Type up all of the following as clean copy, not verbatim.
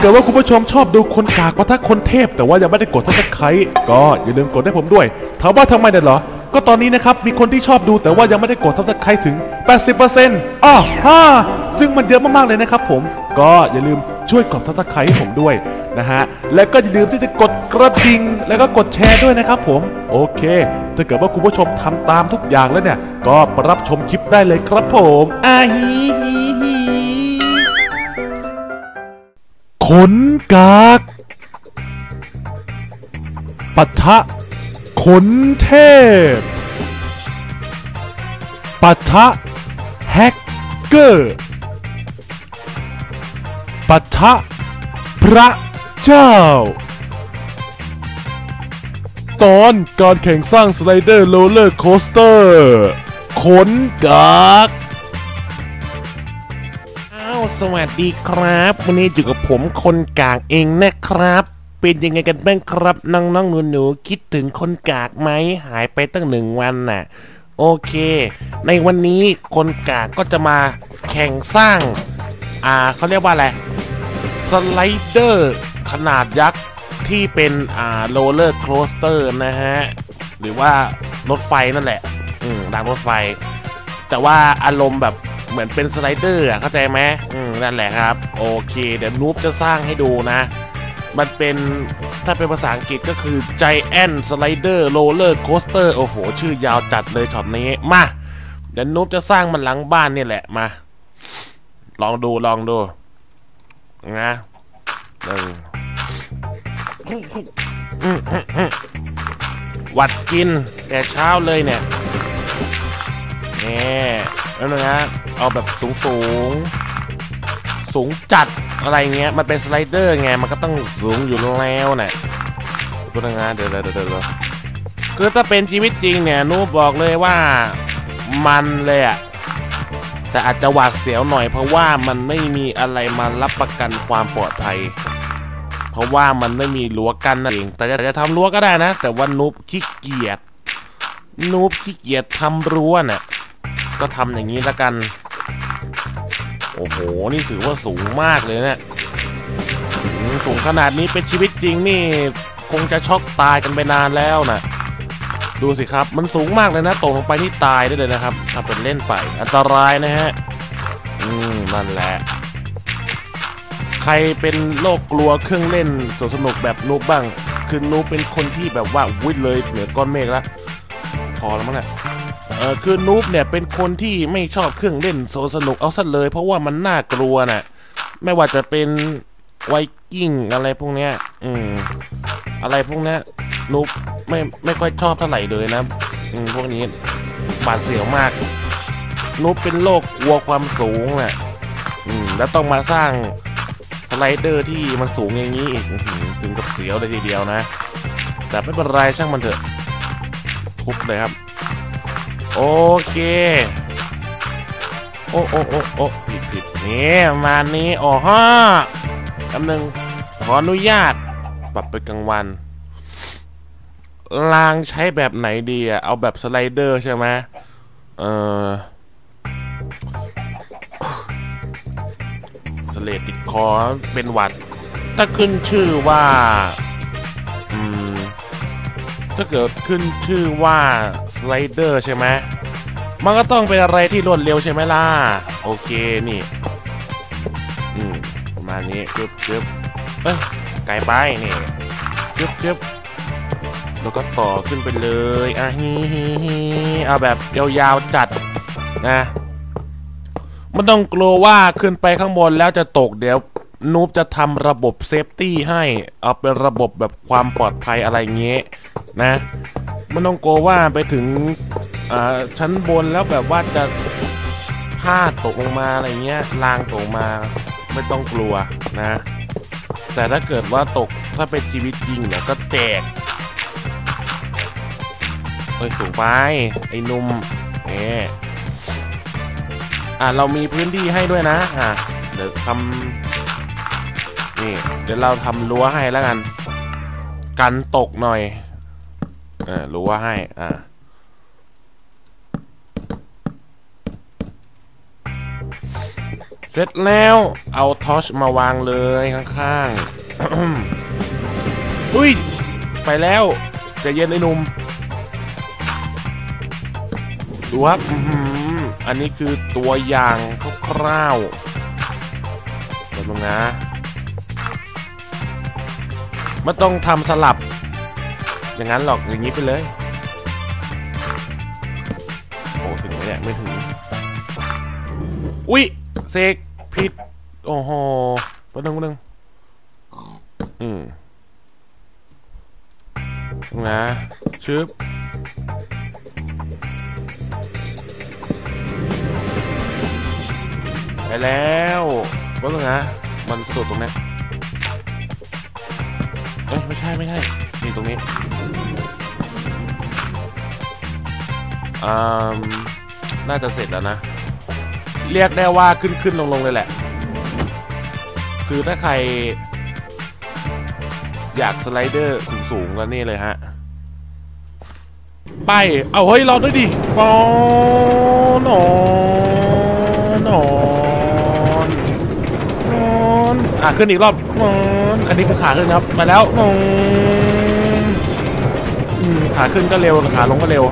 เกิดว่าคุณผู้ชมชอบดูคนกากปะทะคนเทพแต่ว่ายังไม่ได้กดซับสไครบ์ก็อย่าลืมกดให้ผมด้วยถามว่าทำไมเนี่ยเหรอก็ตอนนี้นะครับมีคนที่ชอบดูแต่ว่ายังไม่ได้กดซับสไครบ์ถึง 80% ฮ่าซึ่งมันเยอะมากๆเลยนะครับผมก็อย่าลืมช่วยกดซับสไครบ์ให้ผมด้วยนะฮะและก็อย่าลืมที่จะกดกระดิ่งแล้วก็กดแชร์ด้วยนะครับผมโอเคถ้าเกิดว่าคุณผู้ชมทำตามทุกอย่างแล้วเนี่ยก็ไปรับชมคลิปได้เลยครับผมคนกากปะทะคนเทพปะทะแฮกเกอร์ปะทะพระเจ้าตอนการแข่งสร้างสไลเดอร์โรลเลอร์โคสเตอร์คนกากสวัสดีครับวันนี้อยู่กับผมคนกากเองนะครับเป็นยังไงกันบ้างครับน้องๆหนูๆคิดถึงคนกากไหมหายไปตั้งหนึ่งวันน่ะโอเคในวันนี้คนกากก็จะมาแข่งสร้างเขาเรียกว่าอะไรสไลเดอร์ขนาดยักษ์ที่เป็นโรลเลอร์โคสเตอร์นะฮะหรือว่ารถไฟนั่นแหละรางรถไฟแต่ว่าอารมณ์แบบเหมือนเป็นสไลเดอร์เข้าใจไหมนั่นแหละครับโอเคเดี๋ยวนูบจะสร้างให้ดูนะมันเป็นถ้าเป็นภาษาอังกฤษก็คือ Giant Slider Roller Coaster โอ้โหชื่อยาวจัดเลยช็อตนี้มาเดี๋ยวนูบจะสร้างมันหลังบ้านนี่แหละมาลองดูนะหวัดกินแต่เช้าเลยเนี่ยแล้วนะเอาแบบสูงจัดอะไรเงี้ยมันเป็นสไลเดอร์ไงมันก็ต้องสูงอยู่แล้วนะดูนะเดี๋ยวคือถ้าเป็นชีวิตจริงเนี่ยนูบอกเลยว่ามันเลยอะแต่อาจจะหวาดเสียวหน่อยเพราะว่ามันไม่มีอะไรมารับประกันความปลอดภัยเพราะว่ามันไม่มีรั้วกันนั่นเองแต่จะทำรั้วก็ได้นะแต่ว่านูขี้เกียจทำรั้วน่ะก็ทำอย่างนี้ละกันโอ้โหนี่ถือว่าสูงมากเลยเนี่ยสูงขนาดนี้เป็นชีวิตจริงนี่คงจะช็อกตายกันไปนานแล้วนะดูสิครับมันสูงมากเลยนะตกลงไปนี่ตายได้เลยนะครับถ้าเป็นเล่นไปอันตรายนะฮะนั่นแหละใครเป็นโรคกลัวเครื่องเล่นสนุกแบบนูบบ้างคือนูบเป็นคนที่แบบว่าวิ่งเลยเหนือก้อนเมฆละพอแล้วมั้งเนี่ยคือนูบเนี่ยเป็นคนที่ไม่ชอบเครื่องเล่นโซสนุกเอาซะเลยเพราะว่ามันน่ากลัวน่ะไม่ว่าจะเป็นไวกิ้งอะไรพวกเนี้ยอะไรพวกเนี้ยนูบไม่ค่อยชอบเท่าไหร่เลยนะพวกนี้บาดเสียวมากนูบเป็นโรคกลัวความสูงน่ะแล้วต้องมาสร้างสไลเดอร์ที่มันสูงอย่างนี้อีกถึงกับเสียวเลยทีเดียวนะแต่ไม่เป็นไรช่างมันเถอะทุบเลยครับโอเคโอ้ผิดนี่มานี้อ๋อฮะคำหนึ่งขออนุญาตปรับไปกลางวันรางใช้แบบไหนดีอะเอาแบบสไลเดอร์ใช่ไหมสเลดติดคอเป็นหวัดถ้าขึ้นชื่อว่าถ้าเกิดขึ้นชื่อว่าสไลเดอร์ใช่ไหมมันก็ต้องเป็นอะไรที่รวดเร็วใช่ไหมล่ะโอเคนี่มานี้เจ็บไกลไปนี่เจ็บแล้วก็ต่อขึ้นไปเลยเอาแบบยาวๆจัดนะไม่ต้องกลัวว่าขึ้นไปข้างบนแล้วจะตกเดี๋ยวนูบจะทำระบบเซฟตี้ให้เอาเป็นระบบแบบความปลอดภัยอะไรเงี้ยนะไม่ต้องกลัวว่าไปถึงชั้นบนแล้วแบบว่าจะพลาดตกลงมาอะไรเงี้ยลางตกมาไม่ต้องกลัวนะแต่ถ้าเกิดว่าตกถ้าเป็นชีวิตจริงเนี่ยก็แตกสูงไปไอ้นุ่มเนี่ยเรามีพื้นที่ให้ด้วยนะเดี๋ยวทำนี่เดี๋ยวเราทำรั้วให้แล้วกันกันตกหน่อยรู้ว่าให้เซ ร็จแล้วเอาทอร์ชมาวางเลยข้างๆ อุ้ยไปแล้วใจเย็นไอ้หนุ่มดูครับอันนี้คือตัวอย่างคร่าวๆลงนะไม่ต้องทำสลับอย่างนั้นหรอกอย่างนี้ไปเลยโอ้ถึงไหมเนี่ยไม่ถึงอุ๊ยเสกผิดโอ้โหประตูนึงนะชึบไปแล้วว่าไงมันสุดตรงนี้เอ้ยไม่ใช่นี่ตรงนี้น่าจะเสร็จแล้วนะเรียกได้ว่าขึ้นลงเลยแหละคือถ้าใครอยากสไลเดอร์สูงก็นี่เลยฮะไปเอาเฮ้ยรอด้วยดิปอนอนขึ้นอีกรอบอันนี้คือขาขึ้นครับมาแล้วขาขึ้นก็เร็วขาลงก็เร็ว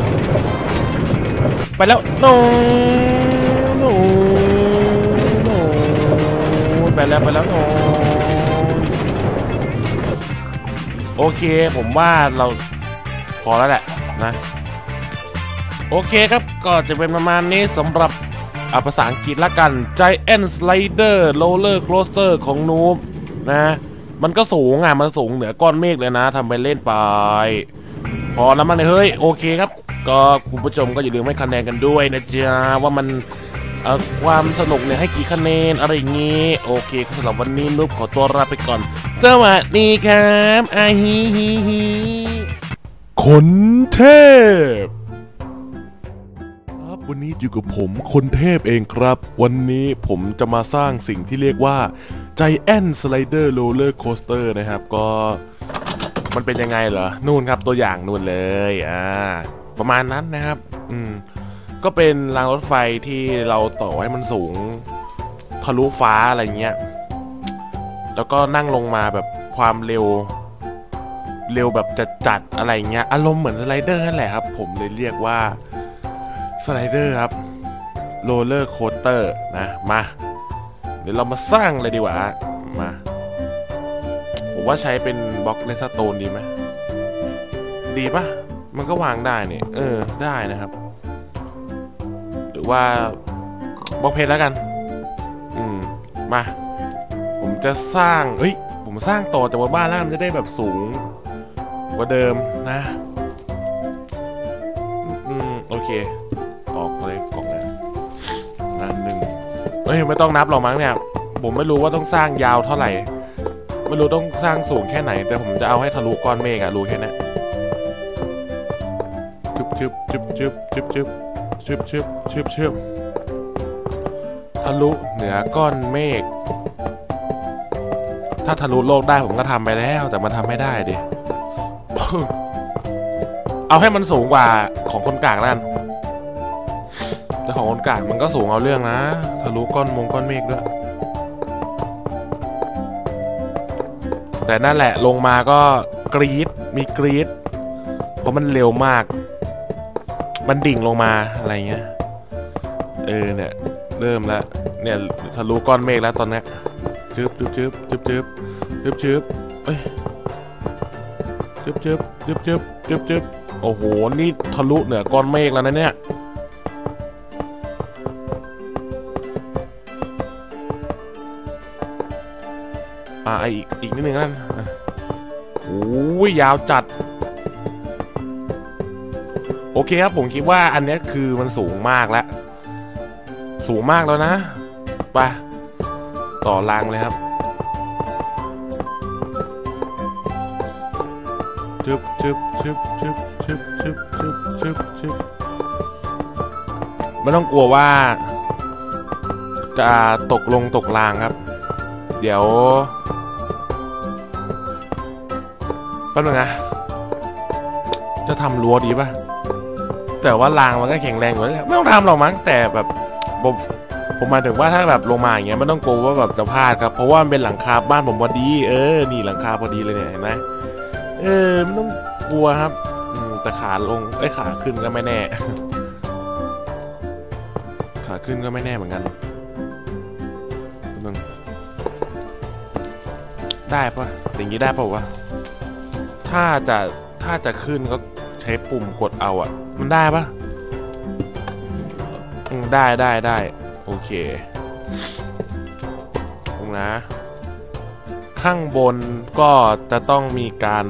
ไปแล้วไปแล้วโอเคผมว่าเราพอแล้วแหละนะโอเคครับก็จะเป็นประมาณนี้สำหรับภาษาอังกฤษละกัน Giant Slider Roller Coaster ของ Noob นะมันก็สูงอ่ะมันสูงเหนือก้อนเมฆเลยนะทำไปเล่นไปพอแล้วมันเฮ้ยโอเคครับก็คุณผู้ชมก็อย่าลืมให้คะแนนกันด้วยนะจ๊ะว่ามันความสนุกเนี่ยให้กี่คะแนนอะไรอย่างงี้โอเคสำหรับวันนี้Noobขอตัวลาไปก่อนสวัสดีครับอาฮีฮีคนเทพครับวันนี้อยู่กับผมคนเทพเองครับวันนี้ผมจะมาสร้างสิ่งที่เรียกว่า Giant Slider Roller Coaster นะครับก็มันเป็นยังไงเหรอนู่นครับตัวอย่างนู่นเลยประมาณนั้นนะครับก็เป็นรางรถไฟที่เราต่อให้มันสูงทะลุฟ้าอะไรเงี้ยแล้วก็นั่งลงมาแบบความเร็วแบบจัดอะไรเงี้ยอารมณ์เหมือนสไลเดอร์นั่นแหละครับผมเลยเรียกว่าสไลเดอร์ครับโรลเลอร์โคสเตอร์นะมาเดี๋ยวเรามาสร้างเลยดีกว่ามาผมว่าใช้เป็นบล็อกเลสโตนดีไหมดีปะมันก็วางได้เนี่ยได้นะครับหรือว่าบล็อกเพชรแล้วกันมาผมจะสร้างผมสร้างต่อจากบ้านแล้วมันจะได้แบบสูงกว่าเดิมนะโอเคออกเลยกล่องนะหนึ่งไม่ต้องนับหรอกมั้งเนี่ยผมไม่รู้ว่าต้องสร้างยาวเท่าไหร่ไม่รู้ต้องสร้างสูงแค่ไหนแต่ผมจะเอาให้ทะลุก้อนเมฆอะรู้แค่นี้ชึบทะลุเหนือก้อนเมฆถ้าทะลุโลกได้ผมก็ทำไปแล้วแต่มันทำไม่ได้ดิ เอาให้มันสูงกว่าของคนกากนั่นแต่ของคนกากมันก็สูงเอาเรื่องนะทะลุก้อนเมฆด้วยแต่นั่นแหละลงมาก็กรี๊ดมีกรี๊ดเพราะมันเร็วมากมันดิ่งลงมาอะไรเงี้ยเนี่ยเริ่มแล้วเนี่ยทะลุก้อนเมฆแล้วตอนนี้จึ๊บโอ้โหนี่ทะลุเหนือก้อนเมฆแล้วนะเนี่ยอีกนิดนึงนั่นโอ้ยยาวจัดโอเคครับผมคิดว่าอันนี้คือมันสูงมากแล้วนะไปต่อรางเลยครับไม่ต้องกลัวว่าจะตกรางครับเดี๋ยวแป๊บนึงนะจะทำรั้วดีป่ะแต่ว่ารางมันก็แข็งแรงอยู่แล้วไม่ต้องทำหรอกมั้งแต่แบบ ผมหมายถึงว่าถ้าแบบลงมาอย่างเงี้ยไม่ต้องกลัวว่าแบบจะพลาดครับเพราะว่ามันเป็นหลังคาบ้านผมพอดีนี่หลังคาพอดีเลยเนี่ยเห็นไหมไม่ต้องกลัวครับแต่ขาลงขาขึ้นก็ไม่แน่ ขาขึ้นก็ไม่แน่เหมือนกันได้ปะอย่างนี้ได้ปะวะถ้าจะขึ้นก็ใช้ปุ่มกดเอาอ่ะมันได้ปะได้โอเคตรงนะข้างบนก็จะต้องมีการ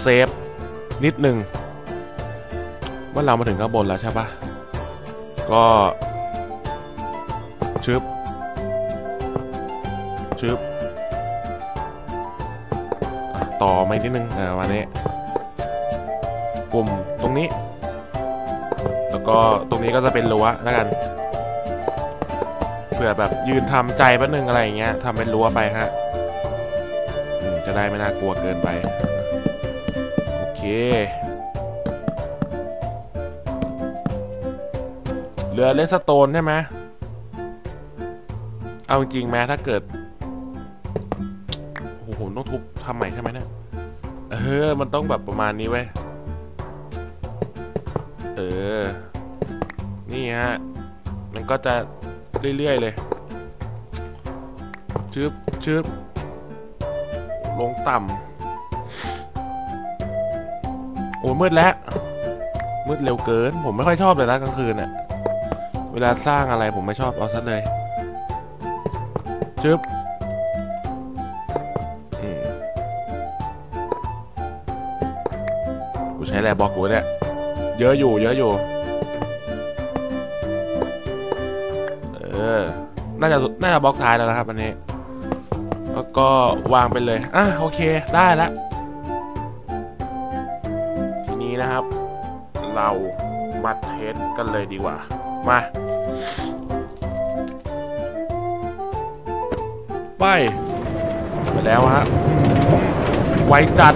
เซฟนิดหนึ่งว่าเรามาถึงข้างบนแล้วใช่ปะก็ชึบต่อมานิดนึงวันนี้ปุ่มตรงนี้แล้วก็ตรงนี้ก็จะเป็นรั้วแล้วกันเผื่อแบบยืนทำใจแป๊บนึงอะไรอย่างเงี้ยทำเป็นรั้วไปฮะจะได้ไม่น่ากลัวเกินไปโอเคเรือเลสโตนใช่ไหมเอาจริงไหมถ้าเกิดโอ้โหผมต้องทุบทำใหม่ใช่ไหมเนี่ยมันต้องแบบประมาณนี้เว้ยนี่ฮะมันก็จะเรื่อยๆเลยชึบลงต่ำโอ้มืดแล้วมืดเร็วเกินผมไม่ค่อยชอบเลยนะกลางคืนอะเวลาสร้างอะไรผมไม่ชอบเอาซะเลยชึบกูใช้แร่บล็อกกูเนี่ยเยอะอยู่น่าจะบล็อกท้ายแล้วนะครับอันนี้แล้วก็วางไปเลยโอเคได้ละทีนี้นะครับเรามาเทสกันเลยดีกว่ามาไปแล้วฮะไวจัด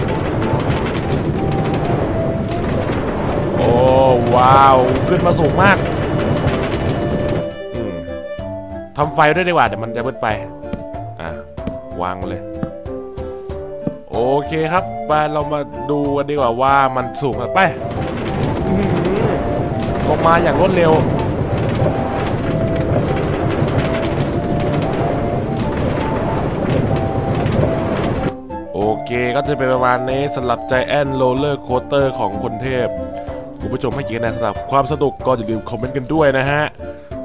โอ้ว้าวขึ้นมาสูงมากทำไฟด้วยดีกว่าเดี๋ยวมันจะมืดไปวางเลยโอเคครับไปเรามาดูกันดีกว่าว่ามันสูงกันไปลงมาอย่างรวดเร็วโอเคก็จะเป็นประมาณนี้สำหรับ Giant Roller Coaster ของคนเทพคุณผู้ชมให้เกียรติสำหรับความสนุกก็อย่าลืมคอมเมนต์กันด้วยนะฮะ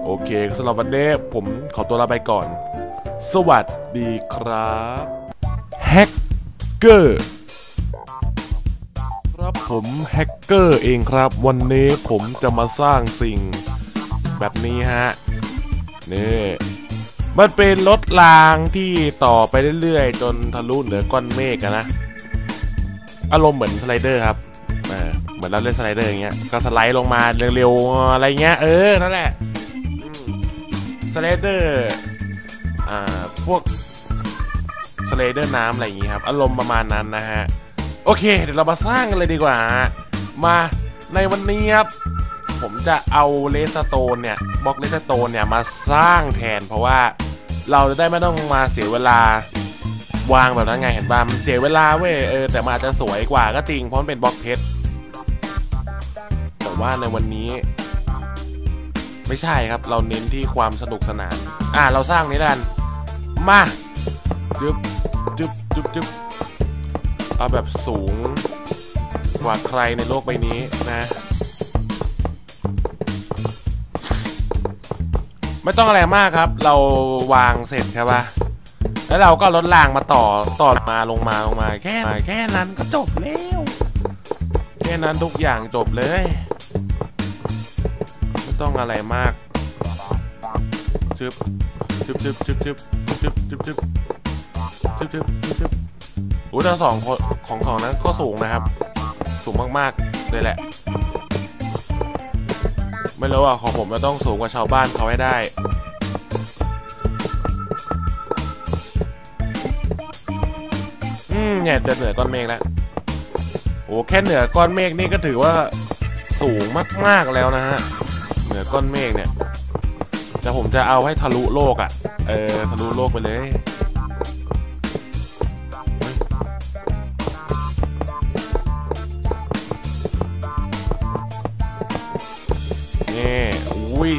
โอเคสำหรับวันนี้ผมขอตัวลาไปก่อนสวัสดีครับแฮกเกอร์ครับผมแฮกเกอร์เองครับวันนี้ผมจะมาสร้างสิ่งแบบนี้ฮะนี่มันเป็นรถรางที่ต่อไปเรื่อยๆจนทะลุเหนือก้อนเมฆนะอารมณ์เหมือนสไลเดอร์ครับเหมือนเราเล่นสไลเดอร์อย่างเงี้ยก็สไลด์ลงมาเร็วๆอะไรเงี้ยนั่นแหละสไลเดอร์พวกสไลเดอร์น้ำอะไรอย่างงี้ครับอารมณ์ประมาณนั้นนะฮะโอเคเดี๋ยวเรามาสร้างกันเลยดีกว่ามาในวันนี้ครับผมจะเอาเลสโตนเนี่ยบล็อกเลสโตนเนี่ยมาสร้างแทนเพราะว่าเราจะได้ไม่ต้องมาเสียเวลาวางแบบนั้นไงเห็นป่ะมันเสียเวลาเว้ยแต่มันอาจจะสวยกว่าก็จริงเพราะมันเป็นบล็อกเพชรแต่ว่าในวันนี้ไม่ใช่ครับเราเน้นที่ความสนุกสนานเราสร้างนี้กันมาจุ๊บเอาแบบสูงกว่าใครในโลกใบนี้นะไม่ต้องอะไรมากครับเราวางเสร็จใช่ป่ะแล้วเราก็ลดรางมาต่อมาลงมาแค่นั้นก็จบแล้วแค่นั้นทุกอย่างจบเลยไม่ต้องอะไรมากชึบโอ้แต่สองของนั้นก็สูงนะครับสูงมากๆเลยแหละไม่รู้ว่าของผมจะต้องสูงกว่าชาวบ้านเขาให้ได้เนี่ยเดินเหนือก้อนเมฆแล้วโอ้แค่เหนือก้อนเมฆนี่ก็ถือว่าสูงมากๆแล้วนะฮะเหนือก้อนเมฆเนี่ย แต่ผมจะเอาให้ทะลุโลกอ่ะทะลุโลกไปเลยนี่อุ้ย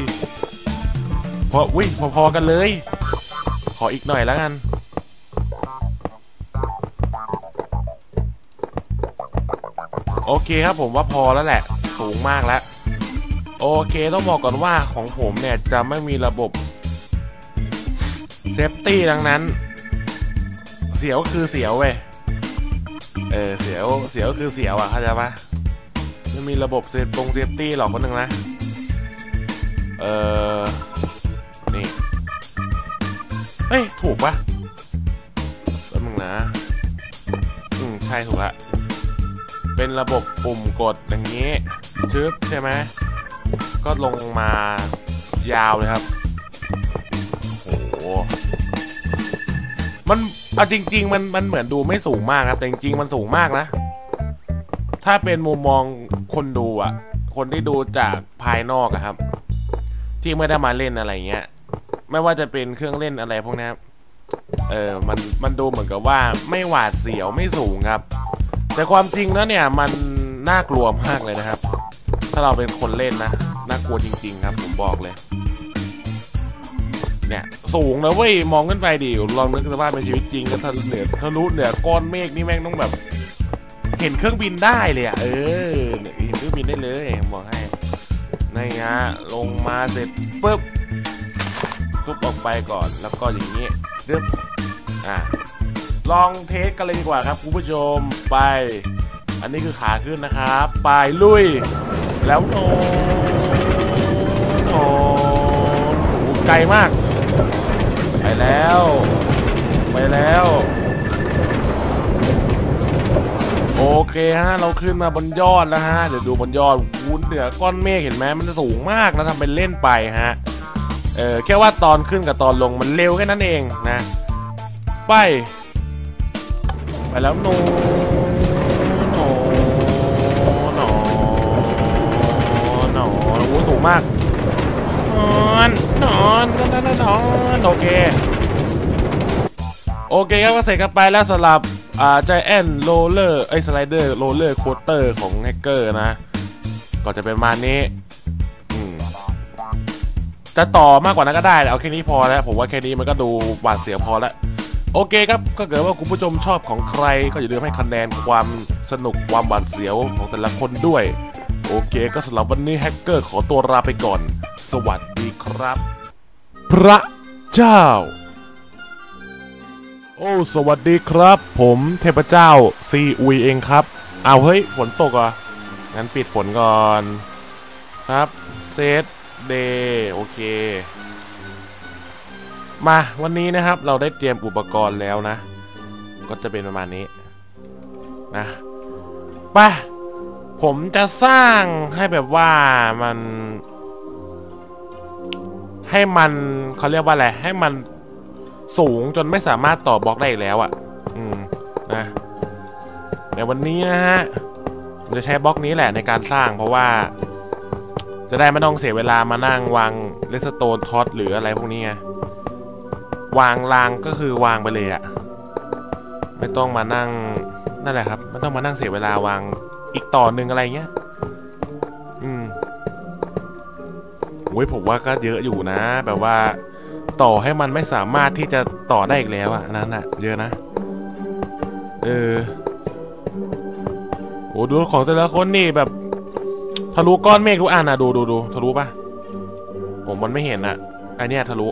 พออุ้ยพอๆกันเลยขออีกหน่อยแล้วกันโอเคครับผมว่าพอแล้วแหละสูงมากแล้วโอเคต้องบอกก่อนว่าของผมเนี่ยจะไม่มีระบบเซฟตี้ดังนั้นเสียวคือเสียวเว้ยเสียวคือเสียวอ่ะเข้าใจปะไม่มีระบบเซฟตี้หรอกคนหนึ่งนะนี่เฮ้ยถูกปะแล้วมึงนะใช่ถูกละเป็นระบบปุ่มกดอย่างนี้ชึบใช่ไหมก็ลงมายาวเลยครับโอ้โหมันเอาจริงๆมันเหมือนดูไม่สูงมากครับแต่จริงๆมันสูงมากนะถ้าเป็นมุมมองคนดูอ่ะคนที่ดูจากภายนอกอะครับที่ไม่ได้มาเล่นอะไรเงี้ยไม่ว่าจะเป็นเครื่องเล่นอะไรพวกนี้มันดูเหมือนกับว่าไม่หวาดเสียวไม่สูงครับแต่ความจริงแล้วเนี่ยมันน่ากลัวมากเลยนะครับถ้าเราเป็นคนเล่นนะน่ากลัวจริงๆครับผมบอกเลยเนี่ยสูงนะเว้ยมองขึ้นไปดิลองนึกสภาพในชีวิตจริงก็ทะลุเหนือก้อนเมฆนี่แม่งต้องแบบเห็นเครื่องบินได้เลยอะเห็นเครื่องบินได้เลยบอกให้ในฮะลงมาเสร็จปุ๊บทุบออกไปก่อนแล้วก็อย่างนี้ดึ๊บลองเทสกันเลยดีกว่าครับคุณผู้ชมไปอันนี้คือขาขึ้นนะครับไปลุยแล้วโอ้ไกลมากไปแล้วโอเคฮะเราขึ้นมาบนยอดแล้วฮะเดี๋ยวดูบนยอดวุ้นเหนือก้อนเมฆเห็นไหมมันสูงมากนะทำเป็นเล่นไปฮะแค่ว่าตอนขึ้นกับตอนลงมันเร็วแค่นั้นเองนะไปแล้วโอ้สูงมากนอนโอเคครับก็เสร็จกันไปแล้วสำหรับใจแอนโรเลอร์สไลเดอร์โรเลอร์โคสเตอร์ของแฮกเกอร์นะก็จะเป็นประมาณนี้จะต่อมากกว่านั้นก็ได้เอาแค่นี้พอแล้วผมว่าแค่นี้มันก็ดูหวาดเสียวพอแล้วโอเคครับก็เกิดว่าคุณผู้ชมชอบของใครก็อย่าลืมให้คะแนนความสนุกความหวาดเสียวของแต่ละคนด้วยโอเคก็สำหรับวันนี้แฮกเกอร์ขอตัวลาไปก่อนสวัสดีครับพระเจ้าโอ้สวัสดีครับผมเทพเจ้าซีอุยเองครับเอาเฮ้ยฝนตกอ่ะงั้นปิดฝนก่อนครับเซตเดย์โอเคมาวันนี้นะครับเราได้เตรียมอุปกรณ์แล้วนะก็จะเป็นประมาณนี้นะไปผมจะสร้างให้แบบว่ามันเขาเรียกว่าอะไรให้มันสูงจนไม่สามารถต่อบล็อกได้อีกแล้วอ่ะนะในวันนี้นะฮะผมจะใช้บล็อกนี้แหละในการสร้างเพราะว่าจะได้ไม่ต้องเสียเวลามานั่งวางเลสโตนท็อตหรืออะไรพวกนี้ไงวางรางก็คือวางไปเลยอ่ะไม่ต้องมานั่งนั่นแหละครับไม่ต้องมานั่งเสียเวลาวางอีกต่อหนึ่งอะไรเงี้ยโอ้ยผมว่าก็เยอะอยู่นะแบบว่าต่อให้มันไม่สามารถที่จะต่อได้อีกแล้วอ่ะนั่นน่ะเยอะนะโอ้ดูของแต่ละคนนี่แบบทะลุก้อนเมฆทุกอันนะดูทะลุป่ะผมมันไม่เห็นอ่ะไอเนี้ยทะลุ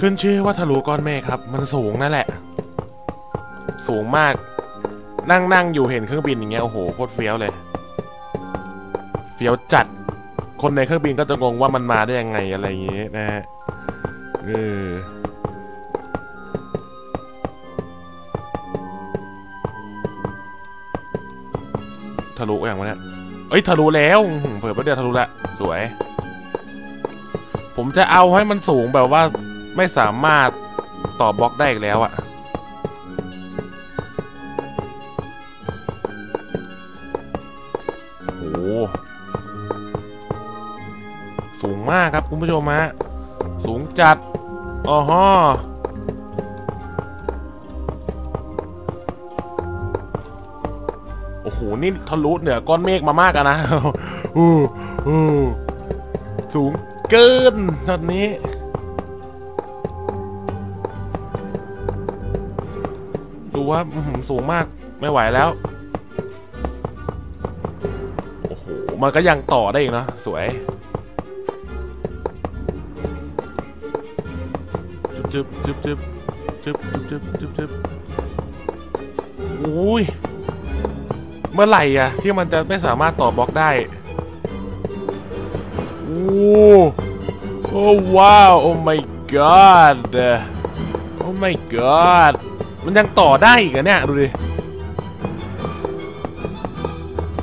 ขึ้นชื่อว่าทะลุก้อนเมฆครับมันสูงนั่นแหละสูงมากนั่งอยู่เห็นเครื่องบินอย่างเงี้ยโอ้โหโคตรเฟี้ยวเลยเฟี้ยวจัดคนในเครื่องบินก็จะงงว่ามันมาได้ยังไงอะไรอย่างเงี้ยนะฮะทะลุอย่างวะเนี่ยเอ้ยทะลุแล้วเปิดประเดี๋ยวทะลุละสวยผมจะเอาให้มันสูงแบบว่าไม่สามารถต่อบล็อกได้อีกแล้วอะ สูงมากครับคุณผู้ชมฮะสูงจัดอ๋อฮะโอ้โหนี่ทะลุเหนือก้อนเมฆมามากอะนะสูงเกินตอนนี้ดูว่าสูงมากไม่ไหวแล้วโอ้โหมันก็ยังต่อได้อีกนะสวยจึ๊บจึ๊บจึ๊บจึ๊บจึ๊บจึ๊บจึ๊บอุ้ยเมื่อไหร่อะที่มันจะไม่สามารถต่อบล็อกได้โอ้โอ้ว้าวโอ้ my god โอ้ my god มันยังต่อได้อีกอะเนี่ยดูดิ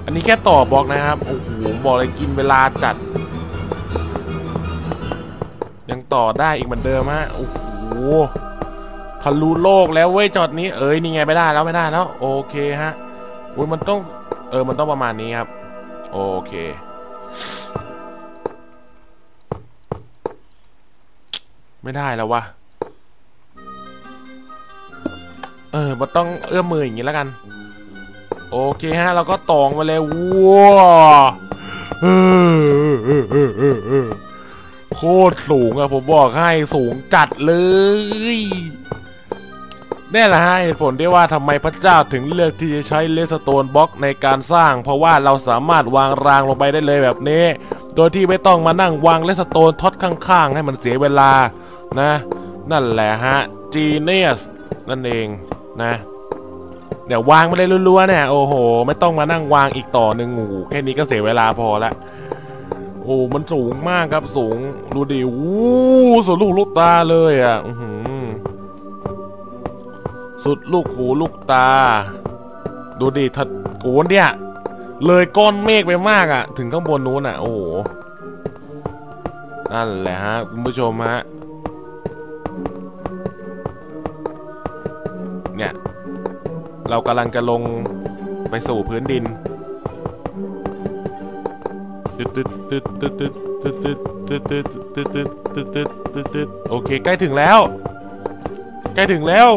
อันนี้แค่ต่อบล็อกนะครับโอ้โหบอกเลยกินเวลาจัดยังต่อได้อีกเหมือนเดิมฮะโอ้โหทะลุโลกแล้วเว้ยจอดนี้เอ้ยนี่ไงไม่ได้แล้วไม่ได้แล้วโอเคฮะอุ้ยมันต้องมันต้องประมาณนี้ครับโอเคไม่ได้แล้ววะมันต้องเอื้อมมืออย่างนี้แล้วกันโอเคฮะเราก็ตองไปเลยว้าวโคตรสูงอะผมบอกให้สูงจัดเลยนี่แหละฮะเหตุผลที่ว่าทำไมพระเจ้าถึงเลือกที่จะใช้เลสโตนบล็อกในการสร้างเพราะว่าเราสามารถวางรางลงไปได้เลยแบบนี้โดยที่ไม่ต้องมานั่งวางเลสโตนทอดข้างๆให้มันเสียเวลานะนั่นแหละฮะจีเนียสนั่นเองนะเดี๋ยววางไปเลยรัวๆเนี่ยโอ้โหไม่ต้องมานั่งวางอีกต่อหนึ่งงูแค่นี้ก็เสียเวลาพอละโอ้มันสูงมากครับสูงดูดิอู้สุดลูกลูกตาเลยอ่ะสุดลูกหูลูกตาดูดิทัดโอนเนี่ยเลยก้อนเมฆไปมากอ่ะถึงข้างบนนู้นอ่ะโอ้โหนั่นแหละฮะคุณผู้ชมฮะเนี่ยเรากำลังจะลงไปสู่พื้นดินโอเคใกล้ถึงแล้วใกล้ถึงแล้ว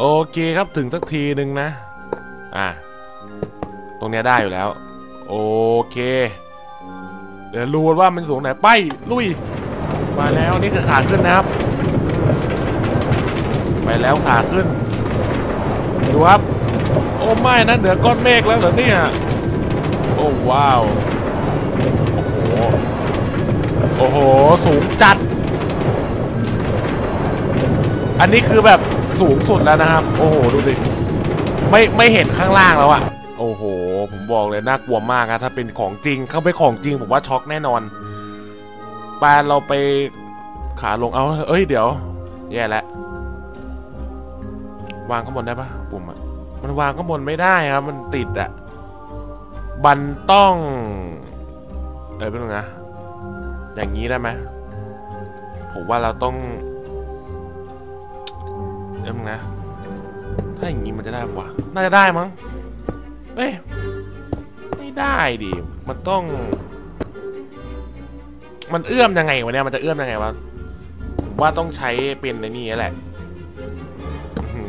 โอเคครับถึงสักทีหนึ่งนะตรงเนี้ยได้อยู่แล้วโอเคเดี๋ยวรู้ว่ามันสูงไหนไปลุยมาแล้วนี่คือขาขึ้นนะครับไปแล้วขาขึ้นดูครับโอ้ไม่นะเหนือก้อนเมฆแล้วเหรอเนี่ยโอ้ว้าวโอ้โหสูงจัดอันนี้คือแบบสูงสุดแล้วนะครับโอ้โหดูดิไม่เห็นข้างล่างแล้วอะโอ้โหผมบอกเลยน่ากลัวมากนะถ้าเป็นของจริงเข้าไปของจริงผมว่าช็อกแน่นอนไปเราไปขาลงเอาเอ้ยเดี๋ยวแย่แล้ววางข้างบนได้ปะปุ่มอะมันวางข้างบนไม่ได้ครับมันติดอะบันต้องเป็นไงอย่างนี้ได้ไหมผมว่าเราต้องนะถ้าอย่างนี้มันจะได้ปะน่าจะได้มั้งเอ้ยไม่ได้ดิมันต้องมันเอื้อมยังไงวะเนี่ยมันจะเอื้อมยังไงวะผมว่าต้องใช้เป็นในนี้แหละ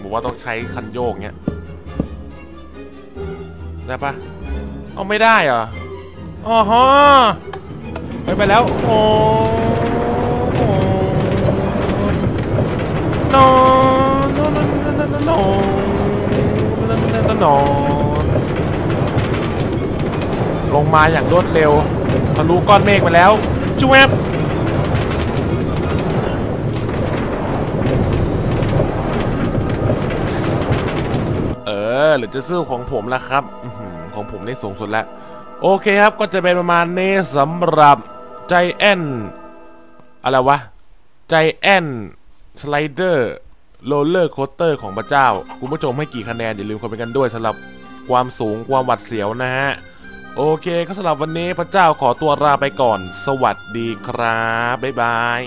ผมว่าต้องใช้คันโยกเนี้ยได้ปะเอาไม่ได้เหรออ๋อฮะไปแล้วโอ้โนนอนลงมาอย่างรวดเร็วทะลุก้อนเมฆไปแล้วจุ๊บหรือจะซื้อของผมล่ะครับของผมได้สูงสุดแล้วโอเคครับก็จะเป็นประมาณนี้สำหรับใจแอนอะไรวะใจแอนสไลเดอร์โรลเลอร์โคสเตอร์ของพระเจ้าคุณผู้ชมให้กี่คะแนนอย่าลืมคอมเมนต์กันด้วยสำหรับความสูงความหวาดเสียวนะฮะโอเคก็สำหรับวันนี้พระเจ้าขอตัวลาไปก่อนสวัสดีครับบ๊ายบาย